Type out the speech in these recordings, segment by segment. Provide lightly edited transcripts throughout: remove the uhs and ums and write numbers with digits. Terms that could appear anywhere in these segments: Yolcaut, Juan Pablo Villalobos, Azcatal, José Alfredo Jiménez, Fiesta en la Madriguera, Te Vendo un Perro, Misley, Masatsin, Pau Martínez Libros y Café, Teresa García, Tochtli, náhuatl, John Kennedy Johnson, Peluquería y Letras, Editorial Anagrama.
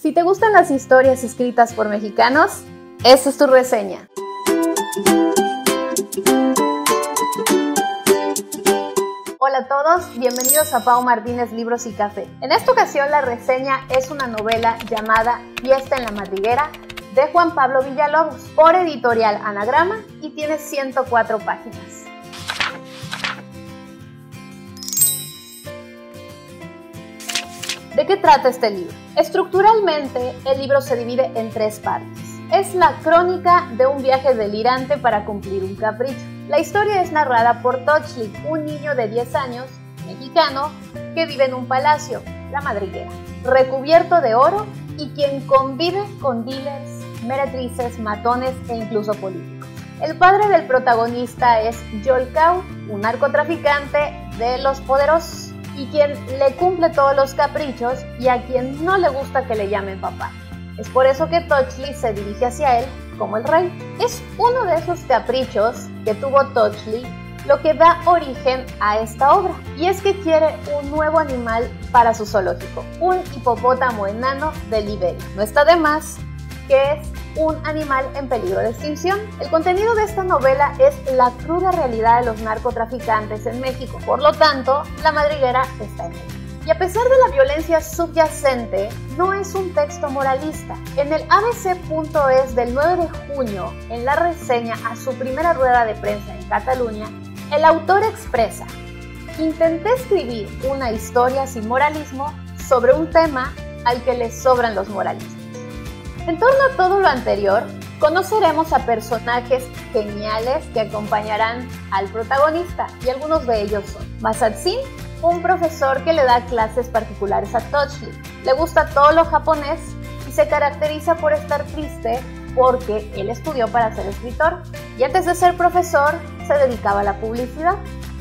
Si te gustan las historias escritas por mexicanos, esta es tu reseña. Hola a todos, bienvenidos a Pau Martínez Libros y Café. En esta ocasión la reseña es una novela llamada Fiesta en la Madriguera de Juan Pablo Villalobos por Editorial Anagrama y tiene 104 páginas. ¿De qué trata este libro? Estructuralmente, el libro se divide en tres partes. Es la crónica de un viaje delirante para cumplir un capricho. La historia es narrada por Tochtli, un niño de 10 años, mexicano, que vive en un palacio, la madriguera, recubierto de oro y quien convive con dealers, meretrices, matones e incluso políticos. El padre del protagonista es Yolcaut, un narcotraficante de los poderosos y quien le cumple todos los caprichos y a quien no le gusta que le llamen papá. Es por eso que Tochtli se dirige hacia él como el rey. Es uno de esos caprichos que tuvo Tochtli lo que da origen a esta obra. Y es que quiere un nuevo animal para su zoológico, un hipopótamo enano de Liberia. No está de más que es un animal en peligro de extinción. El contenido de esta novela es la cruda realidad de los narcotraficantes en México. Por lo tanto, la madriguera está en él. Y a pesar de la violencia subyacente, no es un texto moralista. En el abc.es del 9 de junio, en la reseña a su primera rueda de prensa en Cataluña, el autor expresa: intenté escribir una historia sin moralismo sobre un tema al que le sobran los moralistas. En torno a todo lo anterior, conoceremos a personajes geniales que acompañarán al protagonista, y algunos de ellos son Masatsin, un profesor que le da clases particulares a Tochtli. Le gusta todo lo japonés y se caracteriza por estar triste porque él estudió para ser escritor y antes de ser profesor se dedicaba a la publicidad.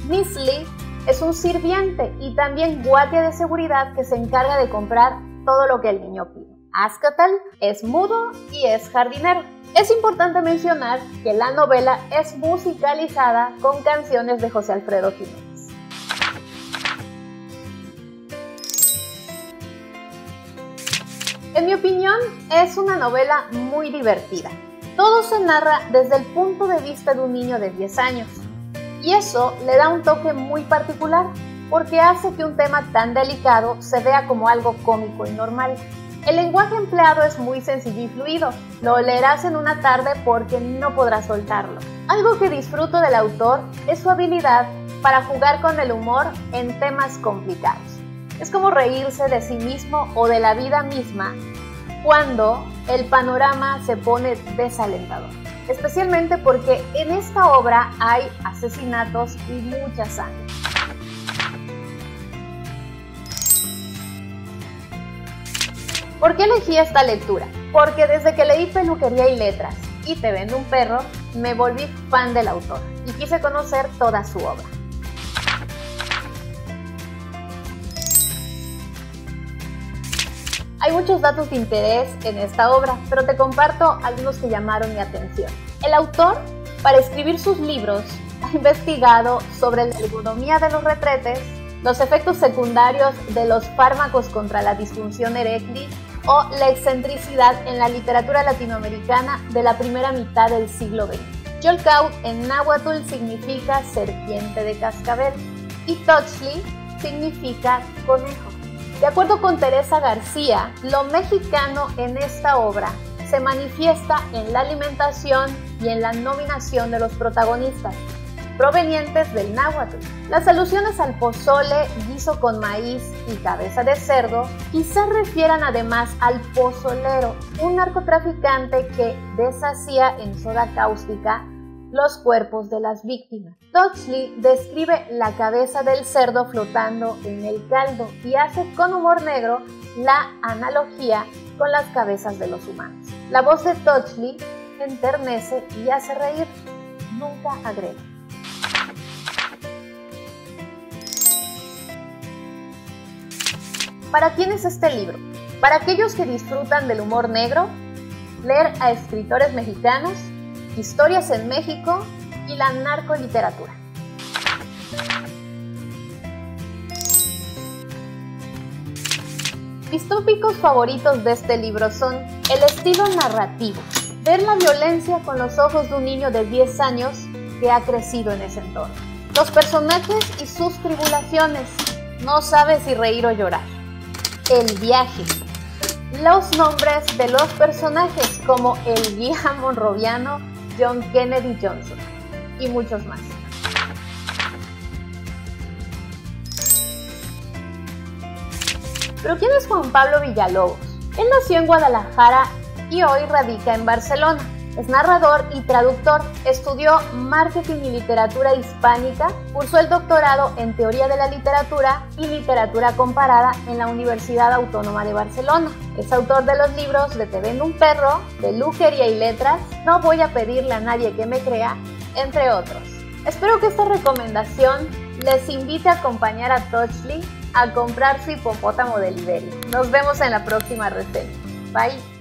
Misley es un sirviente y también guardia de seguridad que se encarga de comprar todo lo que el niño pide. Azcatal es mudo y es jardinero. Es importante mencionar que la novela es musicalizada con canciones de José Alfredo Jiménez. En mi opinión, es una novela muy divertida. Todo se narra desde el punto de vista de un niño de 10 años. Y eso le da un toque muy particular, porque hace que un tema tan delicado se vea como algo cómico y normal. El lenguaje empleado es muy sencillo y fluido. Lo leerás en una tarde porque no podrás soltarlo. Algo que disfruto del autor es su habilidad para jugar con el humor en temas complicados. Es como reírse de sí mismo o de la vida misma cuando el panorama se pone desalentador. Especialmente porque en esta obra hay asesinatos y mucha sangre. ¿Por qué elegí esta lectura? Porque desde que leí Peluquería y Letras y Te Vendo un Perro, me volví fan del autor y quise conocer toda su obra. Hay muchos datos de interés en esta obra, pero te comparto algunos que llamaron mi atención. El autor, para escribir sus libros, ha investigado sobre la ergonomía de los retretes, los efectos secundarios de los fármacos contra la disfunción eréctil o la excentricidad en la literatura latinoamericana de la primera mitad del siglo XX. Yolcaut en náhuatl significa serpiente de cascabel y Tochtli significa conejo. De acuerdo con Teresa García, lo mexicano en esta obra se manifiesta en la alimentación y en la nominación de los protagonistas, provenientes del náhuatl. Las alusiones al pozole, guiso con maíz y cabeza de cerdo, quizás refieran además al pozolero, un narcotraficante que deshacía en soda cáustica los cuerpos de las víctimas. Tochtli describe la cabeza del cerdo flotando en el caldo y hace con humor negro la analogía con las cabezas de los humanos. La voz de Tochtli enternece y hace reír, nunca agrede. ¿Para quién es este libro? Para aquellos que disfrutan del humor negro, leer a escritores mexicanos, historias en México y la narcoliteratura. Mis tópicos favoritos de este libro son el estilo narrativo, ver la violencia con los ojos de un niño de 10 años que ha crecido en ese entorno, los personajes y sus tribulaciones, no sabe si reír o llorar, el viaje, los nombres de los personajes como el guía monroviano, John Kennedy Johnson y muchos más. ¿Pero quién es Juan Pablo Villalobos? Él nació en Guadalajara y hoy radica en Barcelona. Es narrador y traductor, estudió marketing y literatura hispánica, cursó el doctorado en teoría de la literatura y literatura comparada en la Universidad Autónoma de Barcelona. Es autor de los libros de Te Vendo un Perro, Peluquería y Letras, No voy a pedirle a nadie que me crea, entre otros. Espero que esta recomendación les invite a acompañar a Tochtli a comprar su hipopótamo de Liberia. Nos vemos en la próxima reseña. Bye.